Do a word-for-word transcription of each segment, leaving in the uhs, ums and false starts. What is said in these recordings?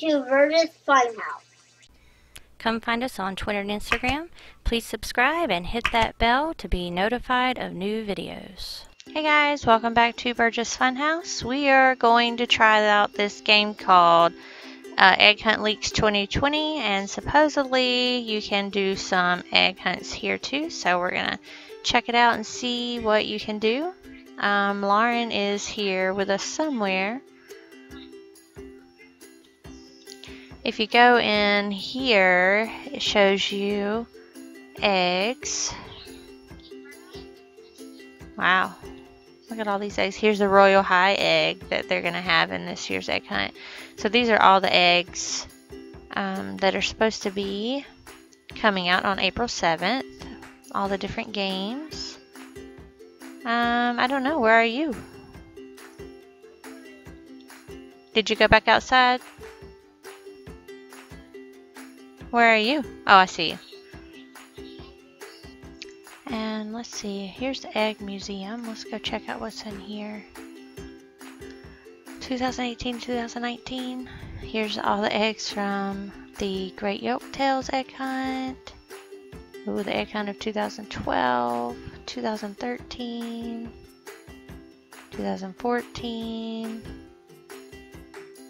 welcome to Burgess Funhouse. Come find us on Twitter and Instagram. Please subscribe and hit that bell to be notified of new videos. Hey guys, welcome back to Burgess Funhouse. We are going to try out this game called uh, Egg Hunt Leaks twenty twenty, and supposedly you can do some egg hunts here too, so we're gonna check it out and see what you can do. Um, Lauren is here with us somewhere. If you go in here, it shows you eggs. Wow, look at all these eggs. Here's the Royal High egg that they're going to have in this year's egg hunt. So these are all the eggs um, that are supposed to be coming out on April seventh. All the different games. Um, I don't know, where are you? Did you go back outside? Where are you? Oh, I see you. And let's see, here's the Egg Museum. Let's go check out what's in here. twenty eighteen, twenty nineteen. Here's all the eggs from the Great Yolk Tales egg hunt. Ooh, the egg hunt of two thousand twelve, two thousand thirteen, two thousand fourteen.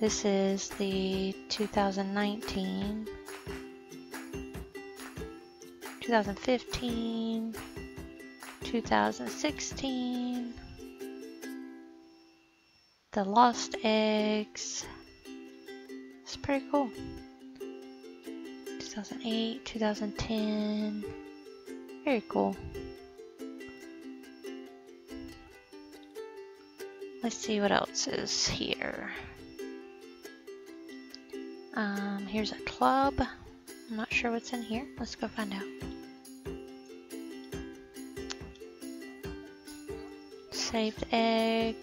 This is the two thousand nineteen. two thousand fifteen, two thousand sixteen, the lost eggs. It's pretty cool. two thousand eight, two thousand ten, very cool. Let's see what else is here. Um, here's a club. I'm not sure what's in here. Let's go find out. Save the egg.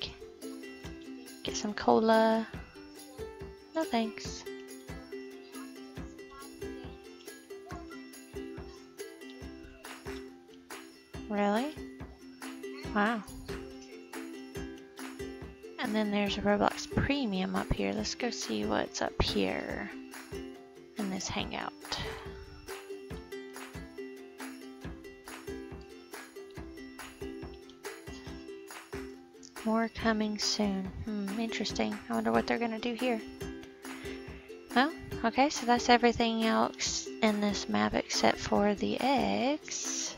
Get some cola. No thanks. Really? Wow. And then there's a Roblox Premium up here. Let's go see what's up here in this hangout. More coming soon. Hmm, interesting. I wonder what they're gonna do here. Well, okay, so that's everything else in this map except for the eggs.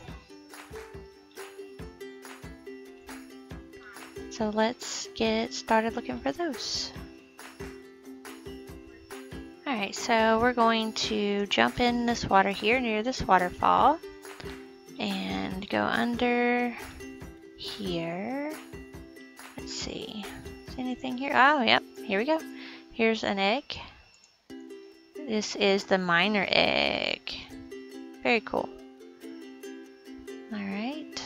So let's get started looking for those. Alright, so we're going to jump in this water here near this waterfall and go under here. Let's see. Is anything here? Oh, yep. Here we go. Here's an egg. This is the miner egg. Very cool. Alright.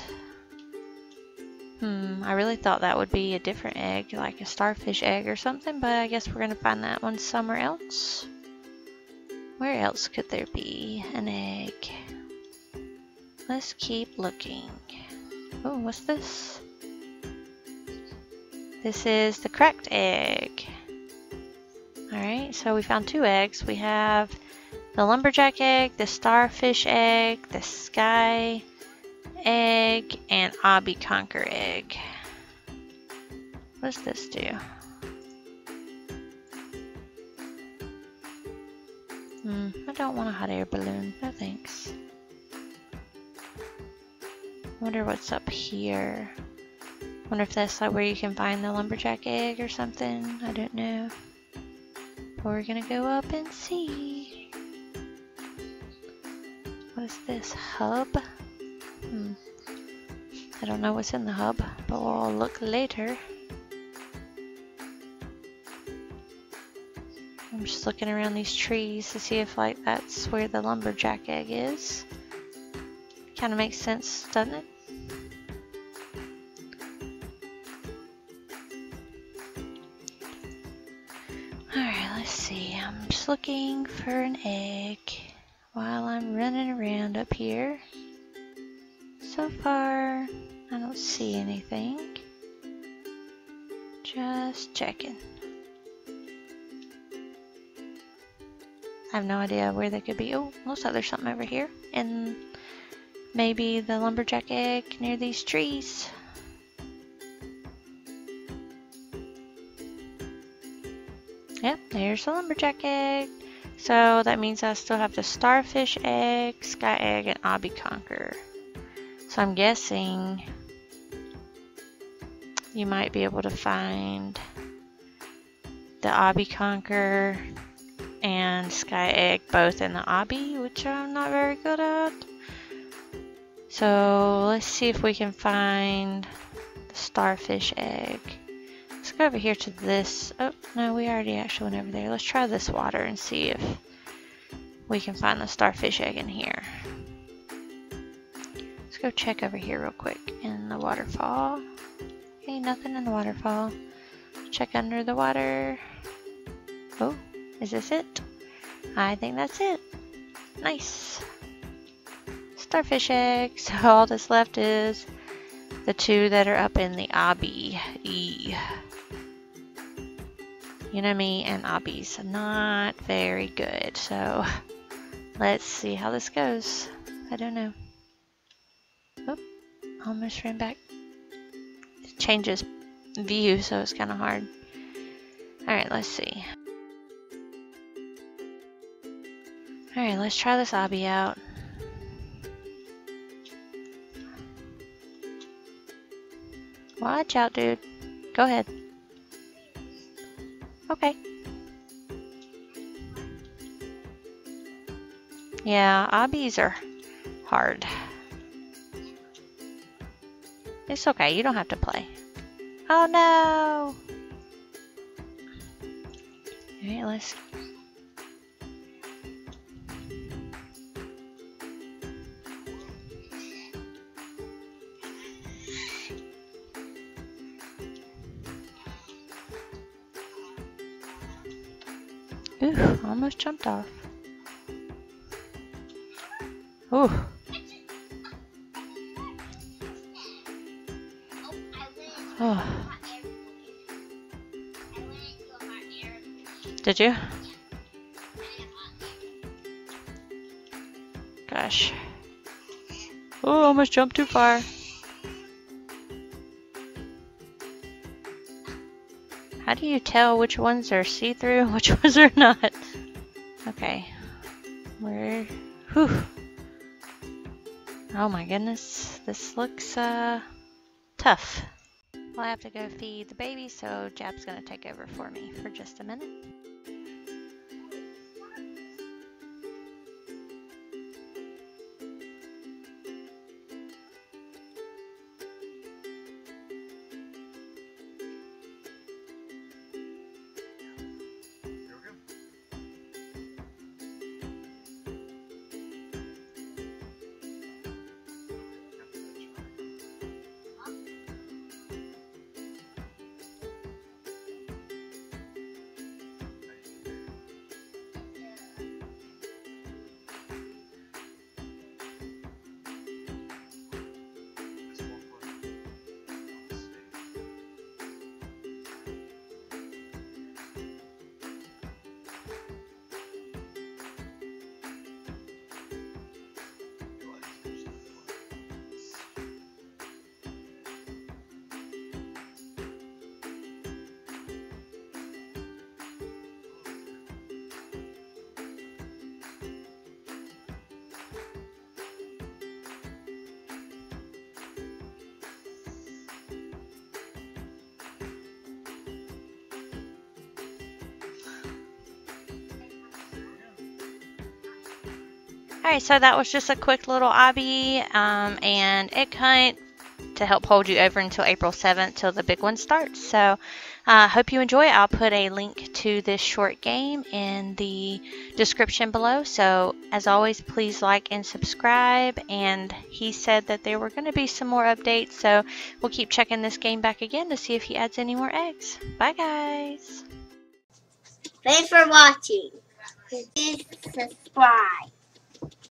Hmm, I really thought that would be a different egg, like a starfish egg or something, but I guess we're going to find that one somewhere else. Where else could there be an egg? Let's keep looking. Oh, what's this? This is the cracked egg. Alright, so we found two eggs. We have the lumberjack egg, the starfish egg, the sky egg, and obby conquer egg. What does this do? Hmm, I don't want a hot air balloon. No thanks. I wonder what's up here. I wonder if that's like where you can find the lumberjack egg or something. I don't know. But we're gonna go up and see. What is this hub? Hmm. I don't know what's in the hub, but we'll look later. I'm just looking around these trees to see if like that's where the lumberjack egg is. Kind of makes sense, doesn't it? Alright, let's see. I'm just looking for an egg while I'm running around up here. So far, I don't see anything. Just checking. I have no idea where they could be. Oh, looks like there's something over here. And maybe the lumberjack egg near these trees. Yep, there's the lumberjack egg. So that means I still have the starfish egg, sky egg, and obby conker. So I'm guessing you might be able to find the obby conker and sky egg both in the obby, which I'm not very good at. So let's see if we can find the starfish egg. Let's go over here to this. Oh, no, we already actually went over there. Let's try this water and see if we can find the starfish egg in here. Let's go check over here real quick in the waterfall. Okay, nothing in the waterfall. Check under the water. Oh, is this it? I think that's it. Nice. Starfish egg. So all that's left is the two that are up in the obby. E. You know me and obbies, not very good. So let's see how this goes. I don't know. Oh, almost ran back. It changes view, so it's kind of hard. All right, let's see. All right, let's try this obby out. Watch out, dude. Go ahead. Okay. Yeah, obbies are hard. It's okay. You don't have to play. Oh, no. All right, let's... Ooh, almost jumped off. Ooh. Oh. Did you? Gosh. Oh, almost jumped too far. How do you tell which ones are see-through and which ones are not? Okay. We're... Whew. Oh my goodness. This looks, uh... tough. Well, I have to go feed the baby, so Jab's gonna take over for me for just a minute. Alright, so that was just a quick little obby um, and egg hunt to help hold you over until April seventh till the big one starts. So I uh, hope you enjoy. I'll put a link to this short game in the description below. So as always, please like and subscribe. And he said that there were going to be some more updates. So we'll keep checking this game back again to see if he adds any more eggs. Bye, guys. Thanks for watching. Please subscribe.